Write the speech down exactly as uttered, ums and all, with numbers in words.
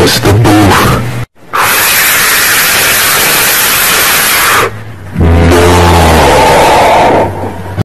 was the move.